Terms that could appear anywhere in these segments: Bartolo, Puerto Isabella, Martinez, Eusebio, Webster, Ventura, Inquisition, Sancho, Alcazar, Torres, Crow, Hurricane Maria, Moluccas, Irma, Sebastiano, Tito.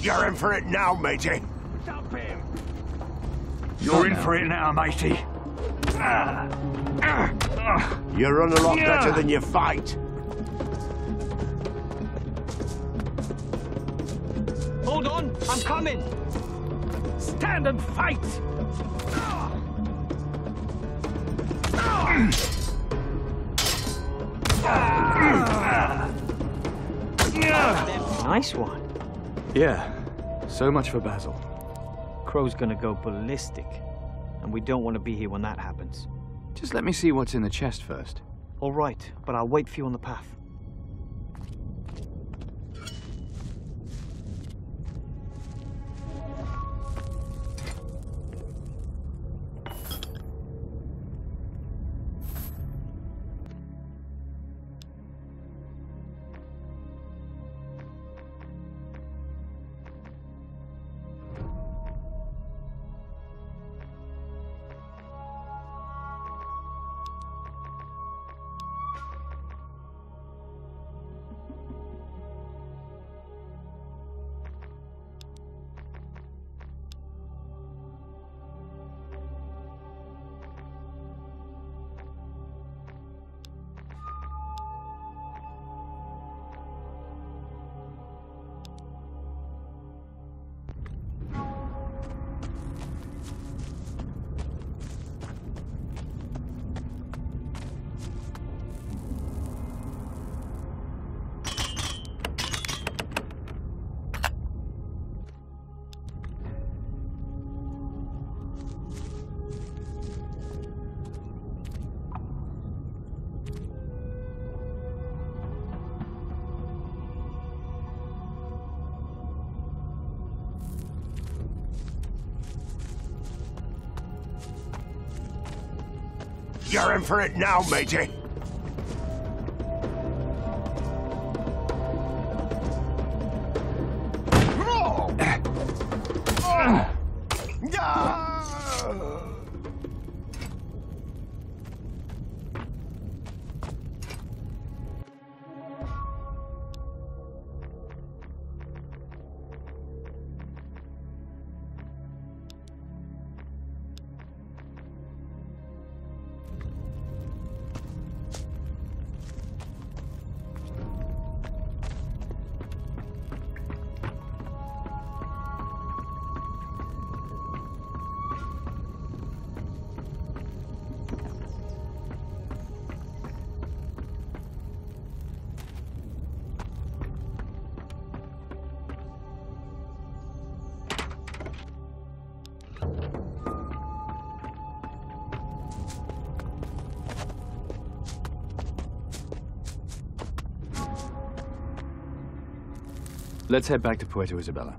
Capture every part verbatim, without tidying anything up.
You're in for it now, matey. Stop him. You're in for it now, matey. You run a lot better than you fight. Hold on, I'm coming. Stand and fight. Nice one. Yeah, so much for Basil. Crow's gonna go ballistic, and we don't want to be here when that happens. Just let me see what's in the chest first. All right, but I'll wait for you on the path. You're in for it now, matey. Let's head back to Puerto Isabella.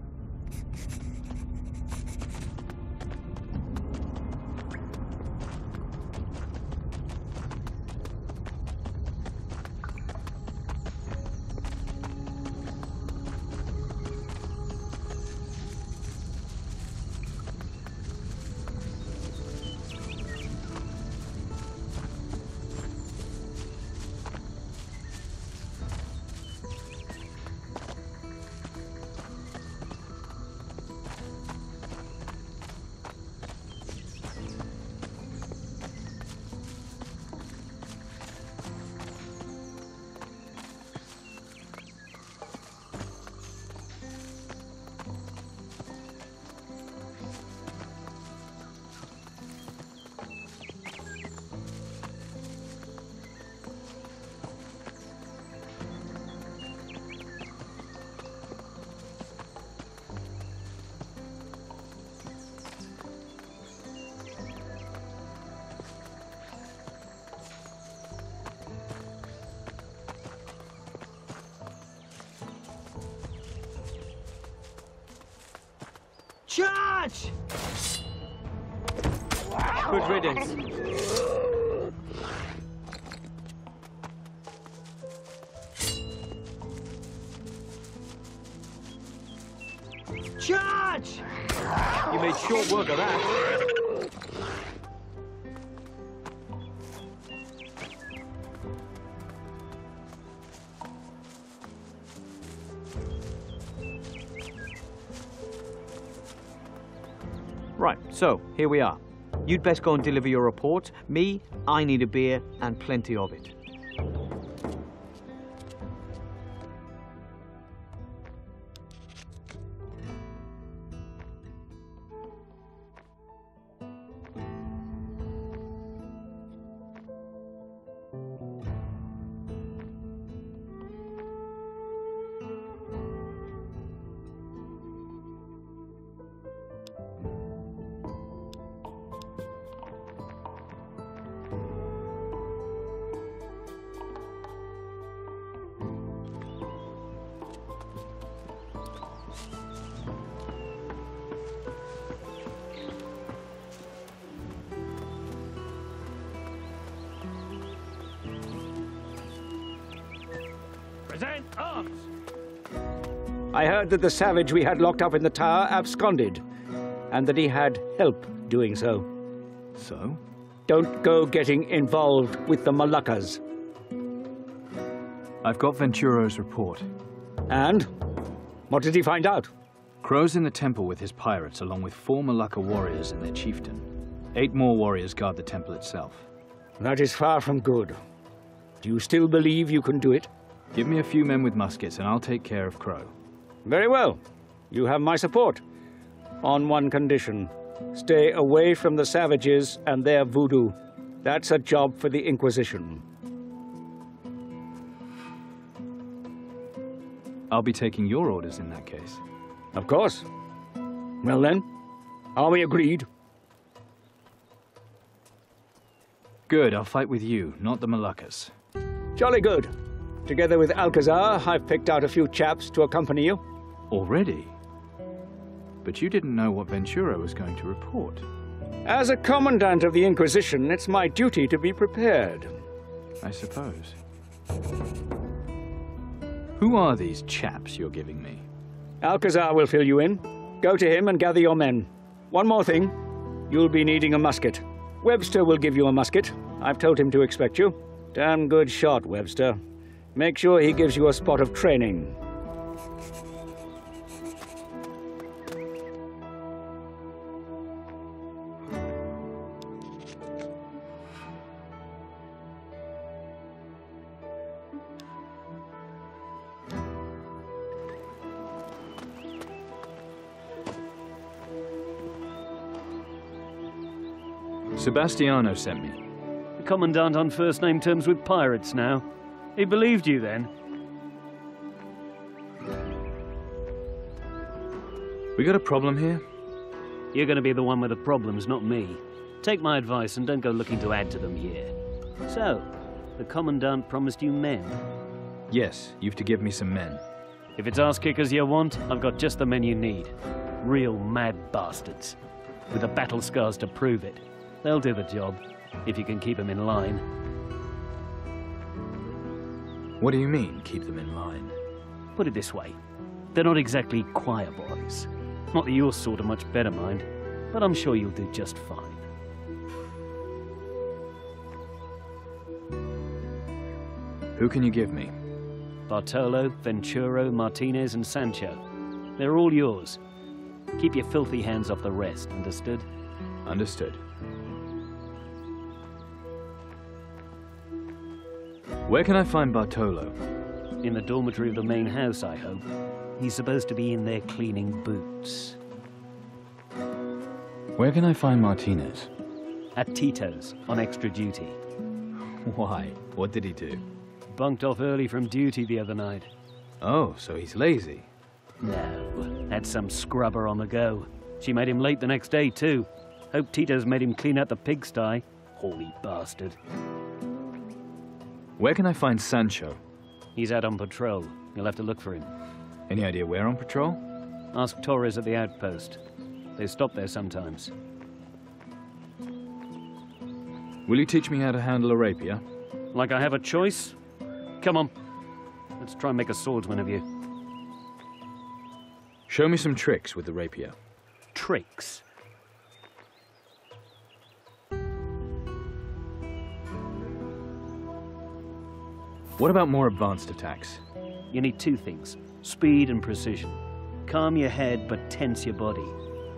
Charge! Good riddance. Charge! You made short work of that. Right, so here we are. You'd best go and deliver your report. Me, I need a beer and plenty of it. I heard that the savage we had locked up in the tower absconded, and that he had help doing so. So? Don't go getting involved with the Moluccas. I've got Ventura's report. And? What did he find out? Crow's in the temple with his pirates, along with four Molukka warriors and their chieftain. Eight more warriors guard the temple itself. That is far from good. Do you still believe you can do it? Give me a few men with muskets, and I'll take care of Crow. Very well. You have my support. On one condition. Stay away from the savages and their voodoo. That's a job for the Inquisition. I'll be taking your orders in that case. Of course. Well then, are we agreed? Good. I'll fight with you, not the Moluccas. Jolly good. Together with Alcazar, I've picked out a few chaps to accompany you. Already? But you didn't know what Ventura was going to report. As a commandant of the Inquisition, it's my duty to be prepared. I suppose. Who are these chaps you're giving me? Alcazar will fill you in. Go to him and gather your men. One more thing. You'll be needing a musket. Webster will give you a musket. I've told him to expect you. Damn good shot, Webster. Make sure he gives you a spot of training. Sebastiano sent me. The commandant on first-name terms with pirates now. He believed you then. We got a problem here? You're going to be the one with the problems, not me. Take my advice and don't go looking to add to them here. So, the commandant promised you men? Yes, you've to give me some men. If it's ass kickers you want, I've got just the men you need. Real mad bastards. With the battle scars to prove it. They'll do the job, if you can keep them in line. What do you mean, keep them in line? Put it this way. They're not exactly choir boys. Not that you're sort of much better, mind. But I'm sure you'll do just fine. Who can you give me? Bartolo, Ventura, Martinez and Sancho. They're all yours. Keep your filthy hands off the rest, understood? Understood. Where can I find Bartolo? In the dormitory of the main house, I hope. He's supposed to be in there cleaning boots. Where can I find Martinez? At Tito's, on extra duty. Why? What did he do? Bunked off early from duty the other night. Oh, so he's lazy. No, had some scrubber on the go. She made him late the next day, too. Hope Tito's made him clean out the pigsty. Holy bastard. Where can I find Sancho? He's out on patrol. You'll have to look for him. Any idea where on patrol? Ask Torres at the outpost. They stop there sometimes. Will you teach me how to handle a rapier? Like I have a choice? Come on. Let's try and make a swordsman of you. Show me some tricks with the rapier. Tricks? What about more advanced attacks? You need two things, speed and precision. Calm your head, but tense your body.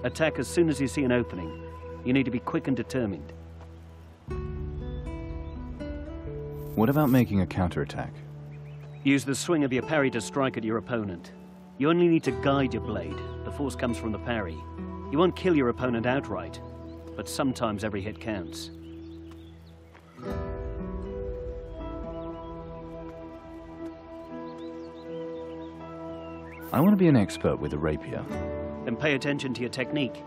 Attack as soon as you see an opening. You need to be quick and determined. What about making a counterattack? Use the swing of your parry to strike at your opponent. You only need to guide your blade. The force comes from the parry. You won't kill your opponent outright, but sometimes every hit counts. I want to be an expert with a rapier. Then pay attention to your technique.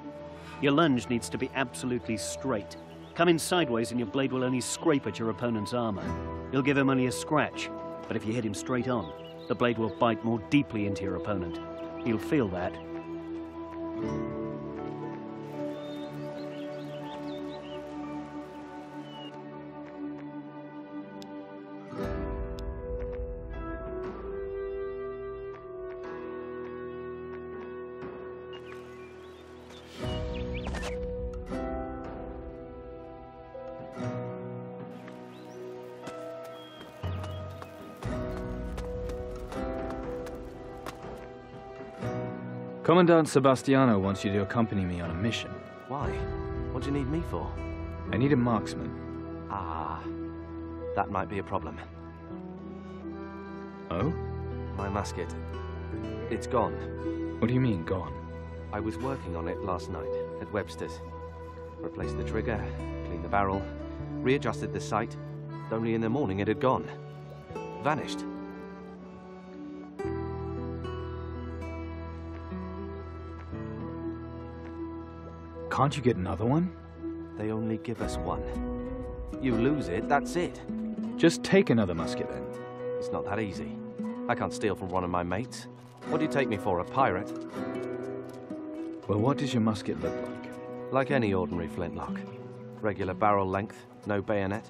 Your lunge needs to be absolutely straight. Come in sideways and your blade will only scrape at your opponent's armor. You'll give him only a scratch, but if you hit him straight on, the blade will bite more deeply into your opponent. He'll feel that. Commandant Sebastiano wants you to accompany me on a mission. Why? What do you need me for? I need a marksman. Ah, that might be a problem. Oh? My musket. It's gone. What do you mean, gone? I was working on it last night at Webster's. Replaced the trigger, cleaned the barrel, readjusted the sight. Only in the morning it had gone. Vanished. Can't you get another one? They only give us one. You lose it, that's it. Just take another musket then. It's not that easy. I can't steal from one of my mates. What do you take me for, a pirate? Well, what does your musket look like? Like any ordinary flintlock. Regular barrel length, no bayonet.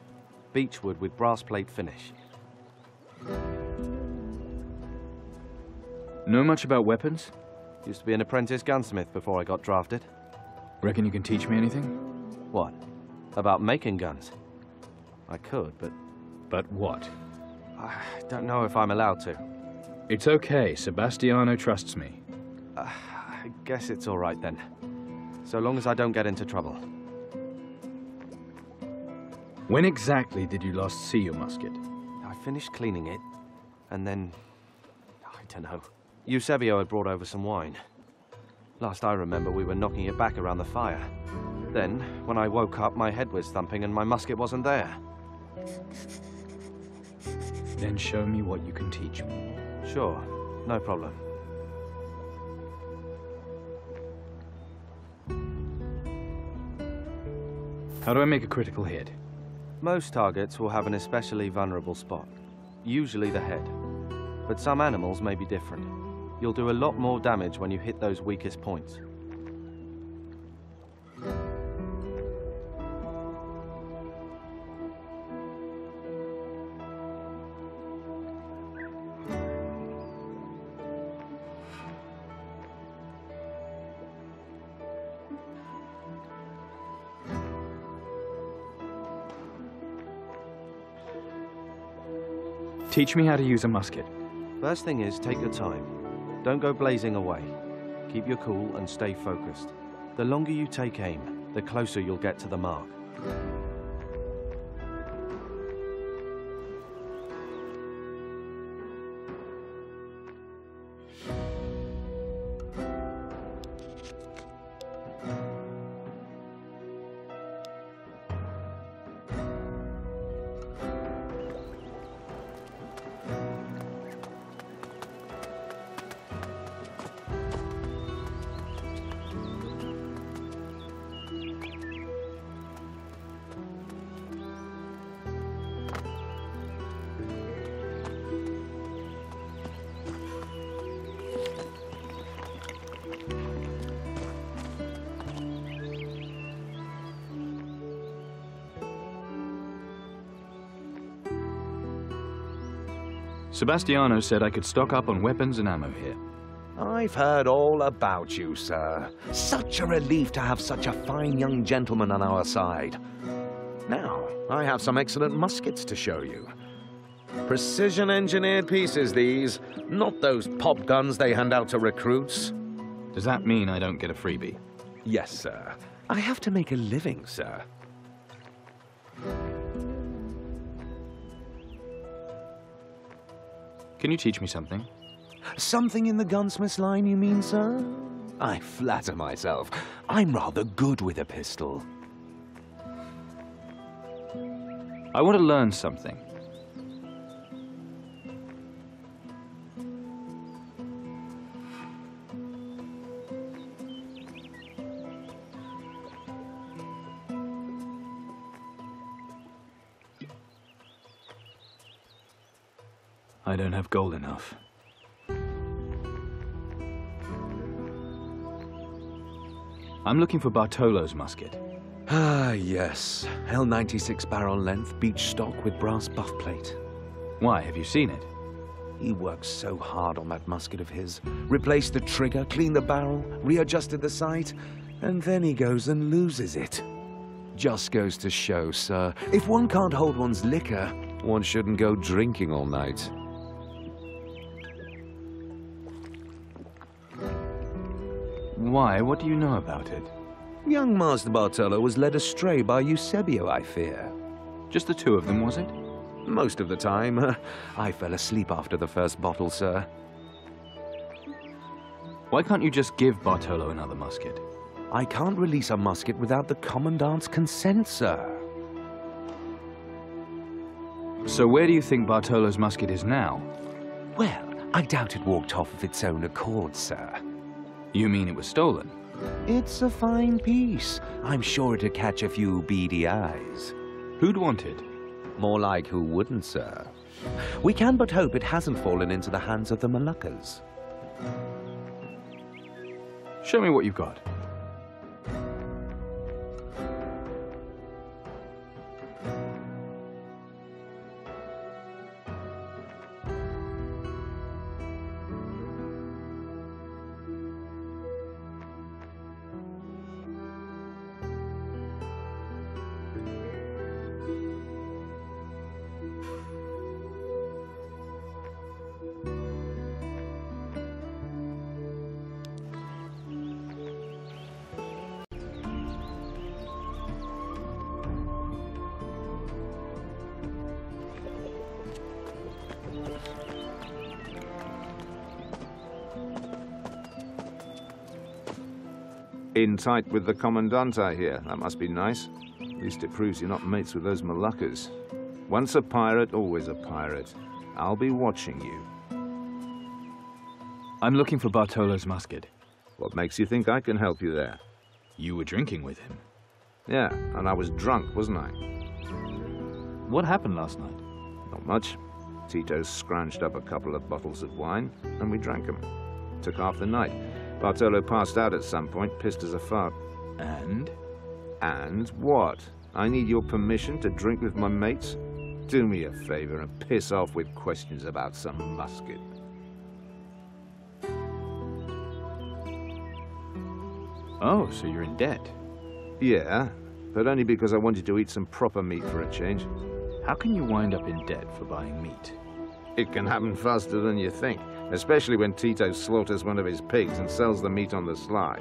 Beechwood with brass plate finish. Know much about weapons? Used to be an apprentice gunsmith before I got drafted. Reckon you can teach me anything? What? About making guns? I could, but... But what? I don't know if I'm allowed to. It's okay. Sebastiano trusts me. Uh, I guess it's all right then. So long as I don't get into trouble. When exactly did you last see your musket? I finished cleaning it, and then... I don't know. Eusebio had brought over some wine. Last I remember, we were knocking it back around the fire. Then, when I woke up, my head was thumping and my musket wasn't there. Then show me what you can teach me. Sure, no problem. How do I make a critical hit? Most targets will have an especially vulnerable spot, usually the head. But some animals may be different. You'll do a lot more damage when you hit those weakest points. Teach me how to use a musket. First thing is, take your time. Don't go blazing away. Keep your cool and stay focused. The longer you take aim, the closer you'll get to the mark. Sebastiano said I could stock up on weapons and ammo here. I've heard all about you, sir. Such a relief to have such a fine young gentleman on our side. Now, I have some excellent muskets to show you. Precision-engineered pieces, these. Not those pop guns they hand out to recruits. Does that mean I don't get a freebie? Yes, sir. I have to make a living, sir. Can you teach me something? Something in the gunsmith's line, you mean, sir? I flatter myself. I'm rather good with a pistol. I want to learn something. I don't have gold enough. I'm looking for Bartolo's musket. Ah, yes. L ninety-six barrel length, beech stock with brass buff plate. Why, have you seen it? He worked so hard on that musket of his. Replaced the trigger, cleaned the barrel, readjusted the sight, and then he goes and loses it. Just goes to show, sir, if one can't hold one's liquor, one shouldn't go drinking all night. Why? What do you know about it? Young Master Bartolo was led astray by Eusebio, I fear. Just the two of them, was it? Most of the time. Uh, I fell asleep after the first bottle, sir. Why can't you just give Bartolo another musket? I can't release a musket without the Commandant's consent, sir. So where do you think Bartolo's musket is now? Well, I doubt it walked off of its own accord, sir. You mean it was stolen? It's a fine piece. I'm sure it'll catch a few beady eyes. Who'd want it? More like who wouldn't, sir. We can but hope it hasn't fallen into the hands of the Moluccas. Show me what you've got. In tight with the Commandante here. That must be nice. At least it proves you're not mates with those Moluccas. Once a pirate, always a pirate. I'll be watching you. I'm looking for Bartolo's musket. What makes you think I can help you there? You were drinking with him. Yeah, and I was drunk, wasn't I? What happened last night? Not much. Tito scrounged up a couple of bottles of wine, and we drank them. Took half the night. Bartolo passed out at some point, pissed as a fart. And? And what? I need your permission to drink with my mates? Do me a favor and piss off with questions about some musket. Oh, so you're in debt? Yeah, but only because I wanted to eat some proper meat for a change. How can you wind up in debt for buying meat? It can happen faster than you think. Especially when Tito slaughters one of his pigs and sells the meat on the sly.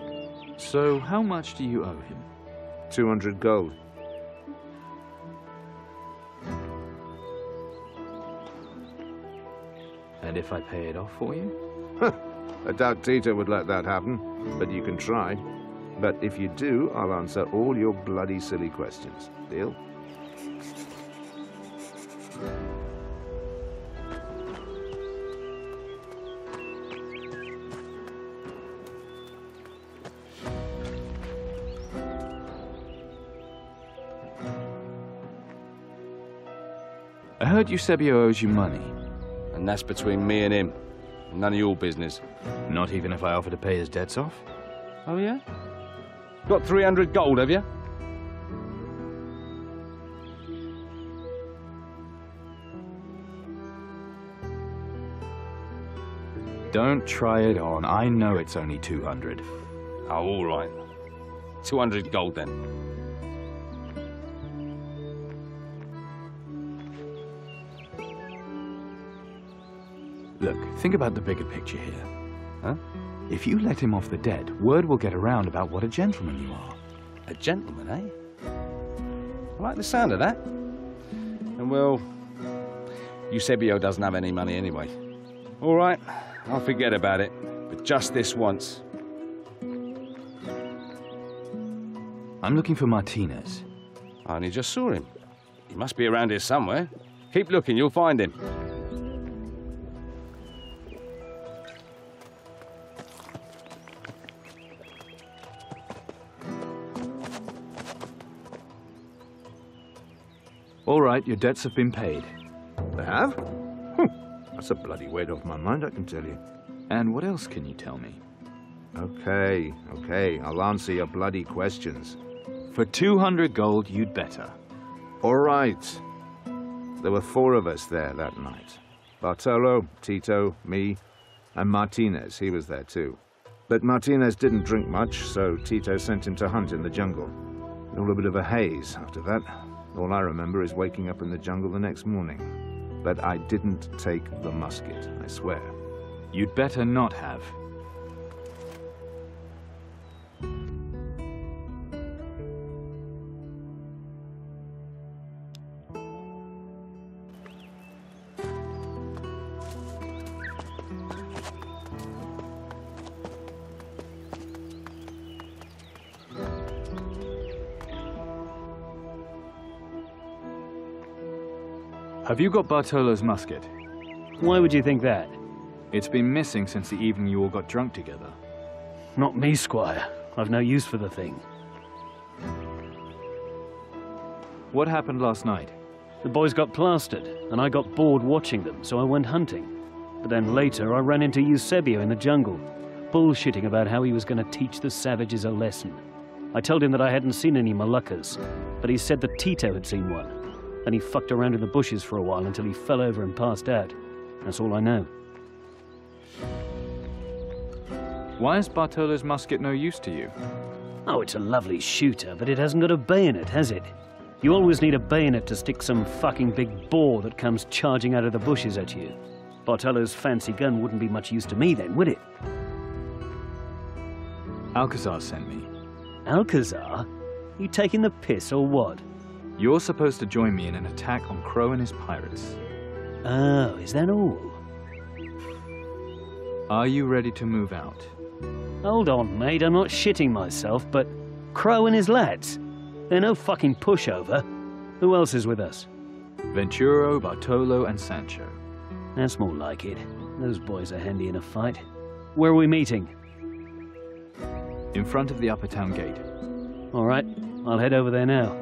So, how much do you owe him? two hundred gold. And if I pay it off for you? I doubt Tito would let that happen, but you can try. But if you do, I'll answer all your bloody silly questions. Deal? I heard Eusebio owes you money. And that's between me and him. None of your business. Not even if I offer to pay his debts off? Oh, yeah? Got three hundred gold, have you? Don't try it on. I know it's only two hundred. Oh, all right. two hundred gold then. Look, think about the bigger picture here. Huh? If you let him off the debt, word will get around about what a gentleman you are. A gentleman, eh? I like the sound of that. And well, Eusebio doesn't have any money anyway. All right, I'll forget about it, but just this once. I'm looking for Martinez. I only just saw him. He must be around here somewhere. Keep looking, you'll find him. All right, your debts have been paid. They have? Hm. That's a bloody weight off my mind, I can tell you. And what else can you tell me? Okay, okay, I'll answer your bloody questions. For two hundred gold, you'd better. All right. There were four of us there that night. Bartolo, Tito, me, and Martinez. He was there too. But Martinez didn't drink much, so Tito sent him to hunt in the jungle. All a bit of a haze after that. All I remember is waking up in the jungle the next morning. But I didn't take the musket, I swear. You'd better not have. Have you got Bartolo's musket? Why would you think that? It's been missing since the evening you all got drunk together. Not me, Squire. I've no use for the thing. What happened last night? The boys got plastered, and I got bored watching them, so I went hunting. But then later, I ran into Eusebio in the jungle, bullshitting about how he was going to teach the savages a lesson. I told him that I hadn't seen any Moluccas, but he said that Tito had seen one. And he fucked around in the bushes for a while until he fell over and passed out. That's all I know. Why is Bartolo's musket no use to you? Oh, it's a lovely shooter, but it hasn't got a bayonet, has it? You always need a bayonet to stick some fucking big boar that comes charging out of the bushes at you. Bartolo's fancy gun wouldn't be much use to me then, would it? Alcazar sent me. Alcazar? You taking the piss or what? You're supposed to join me in an attack on Crow and his pirates. Oh, is that all? Are you ready to move out? Hold on, mate, I'm not shitting myself, but Crow and his lads? They're no fucking pushover. Who else is with us? Ventura, Bartolo, and Sancho. That's more like it. Those boys are handy in a fight. Where are we meeting? In front of the Upper Town Gate. All right, I'll head over there now.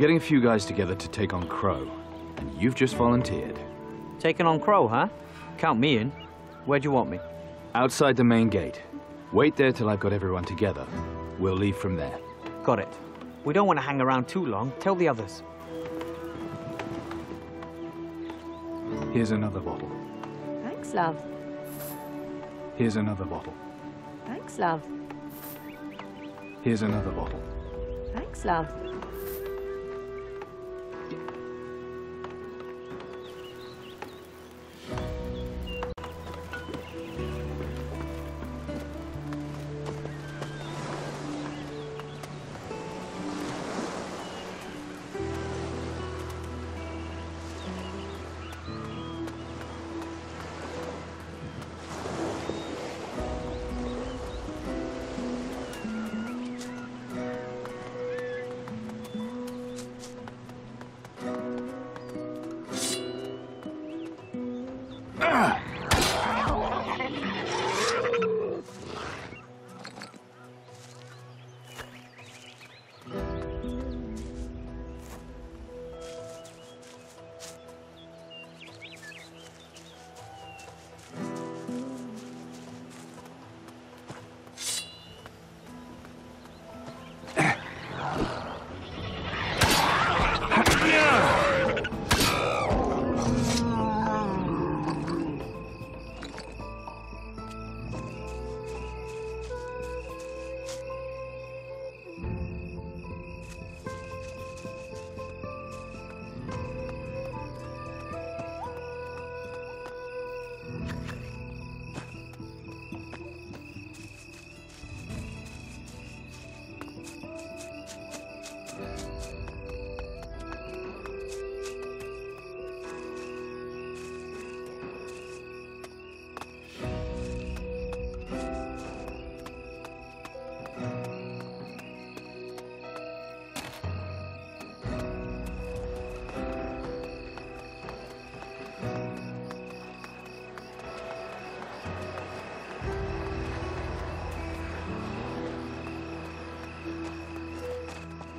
Getting a few guys together to take on Crow, and you've just volunteered. Taking on Crow, huh? Count me in. Where do you want me? Outside the main gate. Wait there till I've got everyone together. We'll leave from there. Got it. We don't want to hang around too long. Tell the others. Here's another bottle. Thanks, love. Here's another bottle. Thanks, love. Here's another bottle. Thanks, love.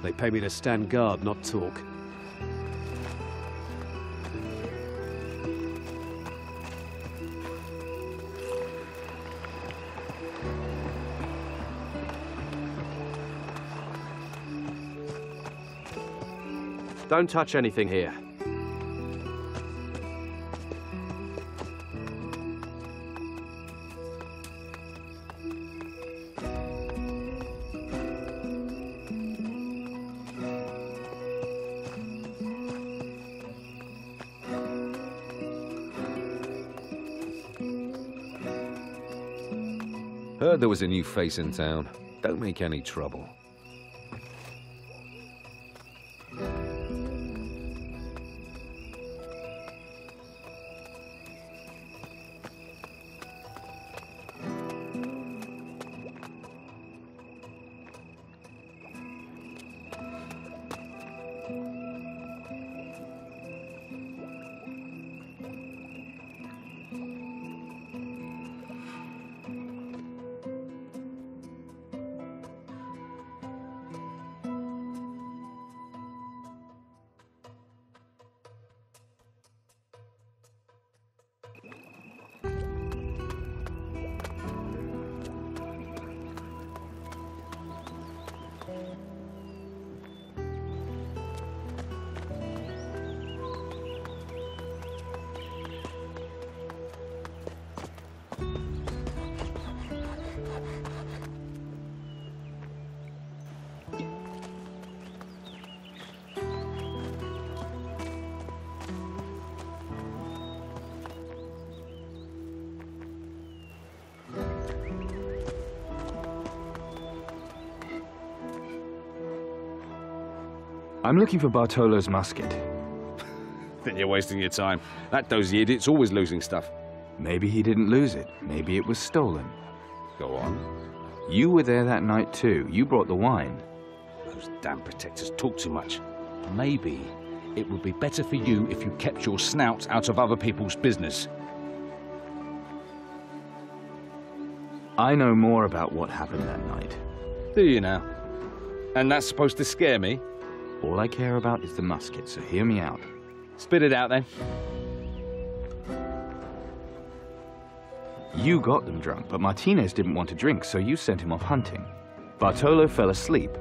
They pay me to stand guard, not talk. Don't touch anything here. There was a new face in town. Don't make any trouble. I'm looking for Bartolo's musket. Then you're wasting your time. That dozy idiot's always losing stuff. Maybe he didn't lose it. Maybe it was stolen. Go on. You were there that night too. You brought the wine. Those damn protectors talk too much. Maybe it would be better for you if you kept your snout out of other people's business. I know more about what happened that night. Do you now? And that's supposed to scare me? All I care about is the musket, so hear me out. Spit it out, then. You got them drunk, but Martinez didn't want to drink, so you sent him off hunting. Bartolo fell asleep.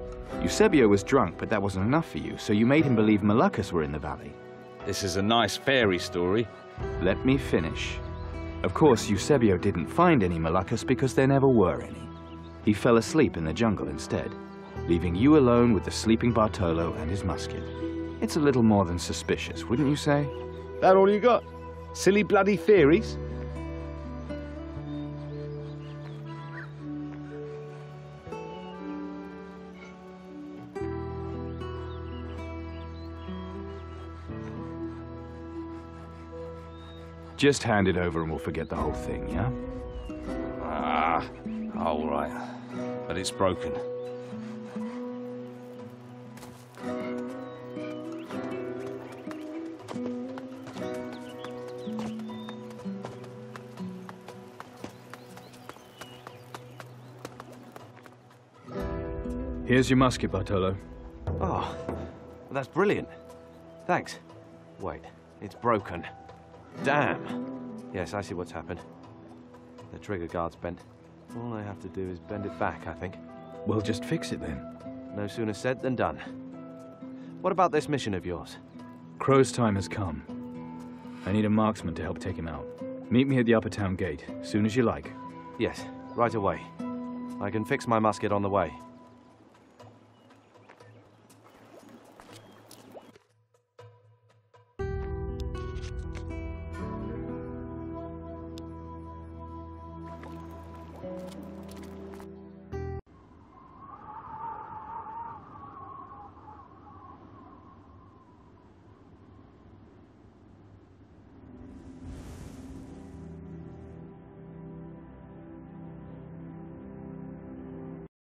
Eusebio was drunk, but that wasn't enough for you, so you made him believe Moluccas were in the valley. This is a nice fairy story. Let me finish. Of course, Eusebio didn't find any Moluccas because there never were any. He fell asleep in the jungle instead, leaving you alone with the sleeping Bartolo and his musket. It's a little more than suspicious, wouldn't you say? That all you got? Silly bloody theories? Just hand it over and we'll forget the whole thing, yeah? Ah, all right. But it's broken. Here's your musket, Bartolo. Oh, well, that's brilliant. Thanks. Wait, it's broken. Damn! Yes, I see what's happened. The trigger guard's bent. All I have to do is bend it back, I think. Well, just fix it then. No sooner said than done. What about this mission of yours? Crow's time has come. I need a marksman to help take him out. Meet me at the upper town gate, soon as you like. Yes, right away. I can fix my musket on the way.